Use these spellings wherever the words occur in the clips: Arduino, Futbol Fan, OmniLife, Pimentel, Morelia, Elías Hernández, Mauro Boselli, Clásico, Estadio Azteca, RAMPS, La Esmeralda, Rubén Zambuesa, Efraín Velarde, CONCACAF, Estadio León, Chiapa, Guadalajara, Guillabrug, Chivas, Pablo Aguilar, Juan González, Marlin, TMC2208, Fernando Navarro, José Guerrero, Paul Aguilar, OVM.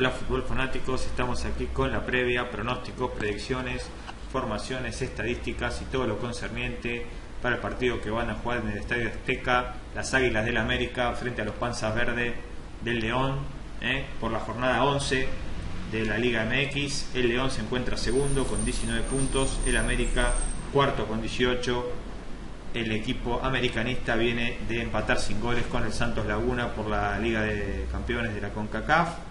Hola Fútbol Fanáticos, estamos aquí con la previa, pronósticos, predicciones, formaciones, estadísticas y todo lo concerniente para el partido que van a jugar en el Estadio Azteca, las Águilas del América frente a los Panzas Verdes del León, por la jornada 11 de la Liga MX. El León se encuentra segundo con 19 puntos, el América cuarto con 18. El equipo americanista viene de empatar sin goles con el Santos Laguna por la Liga de Campeones de la CONCACAF,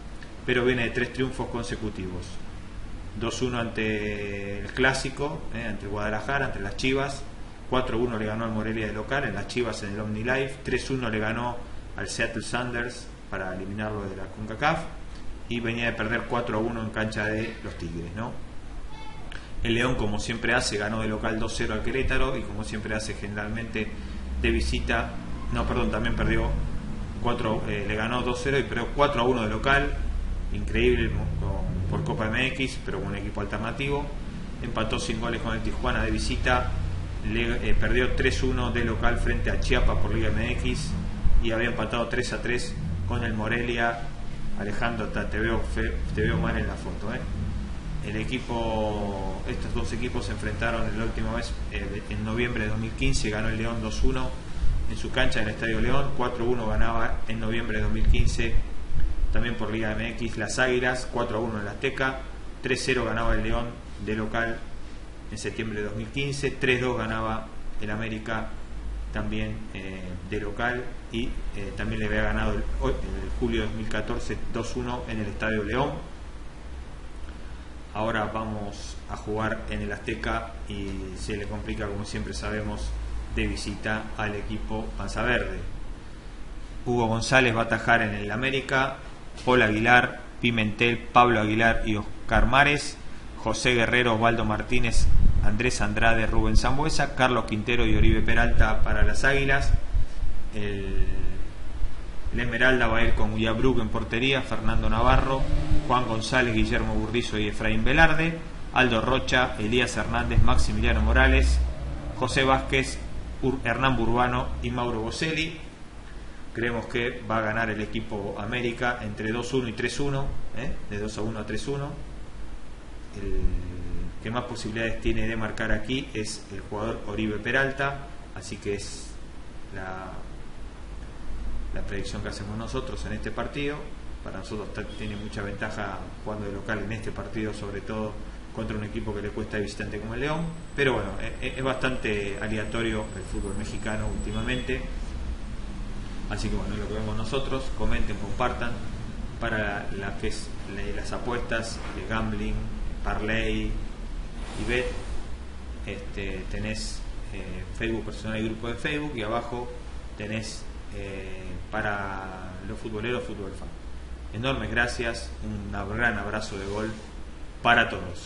pero viene de 3 triunfos consecutivos: 2-1 ante el Clásico, ante Guadalajara, ante las Chivas; 4-1 le ganó al Morelia de local, en las Chivas en el OmniLife; 3-1 le ganó al Seattle Sanders para eliminarlo de la CONCACAF, y venía de perder 4-1 en cancha de los Tigres, ¿no? El León, como siempre hace, ganó de local 2-0 al Querétaro, y como siempre hace generalmente de visita, también perdió 4, le ganó 2-0 y perdió 4-1 de local, increíble, por Copa MX, pero con un equipo alternativo. Empató sin goles con el Tijuana de visita, perdió 3-1 de local frente a Chiapa por Liga MX, y había empatado 3-3 con el Morelia. Alejandro, te veo mal en la foto, El equipo, estos dos equipos se enfrentaron la última vez en noviembre de 2015, ganó el León 2-1 en su cancha en el Estadio León, 4-1 ganaba en noviembre de 2015 también por Liga MX las Águilas, 4-1 en la Azteca, 3-0 ganaba el León de local en septiembre de 2015, 3-2 ganaba el América también de local, y también le había ganado en julio de 2014 2-1 en el Estadio León. Ahora vamos a jugar en el Azteca y se le complica, como siempre sabemos, de visita al equipo Panza Verde. Hugo González va a atajar en el América, Paul Aguilar, Pimentel, Pablo Aguilar y Oscar Mares; José Guerrero, Osvaldo Martínez, Andrés Andrade, Rubén Zambuesa; Carlos Quintero y Oribe Peralta para las Águilas. La Esmeralda va a ir con Guillabrug en portería, Fernando Navarro, Juan González, Guillermo Burdizo y Efraín Velarde; Aldo Rocha, Elías Hernández, Maximiliano Morales, José Vázquez, Hernán Burbano y Mauro Boselli. Creemos que va a ganar el equipo América entre 2-1 y 3-1, de 2-1 a 3-1. El que más posibilidades tiene de marcar aquí es el jugador Oribe Peralta, así que es la predicción que hacemos nosotros en este partido. Para nosotros tiene mucha ventaja jugando de local en este partido, sobre todo contra un equipo que le cuesta de visitante como el León, pero bueno, es bastante aleatorio el fútbol mexicano últimamente, así que bueno, es lo que vemos nosotros. Comenten, compartan para las apuestas de gambling, parlay y bet. Tenés Facebook personal y grupo de Facebook, y abajo tenés para los futboleros, Fútbol Fan. Enormes gracias, un gran abrazo de gol para todos.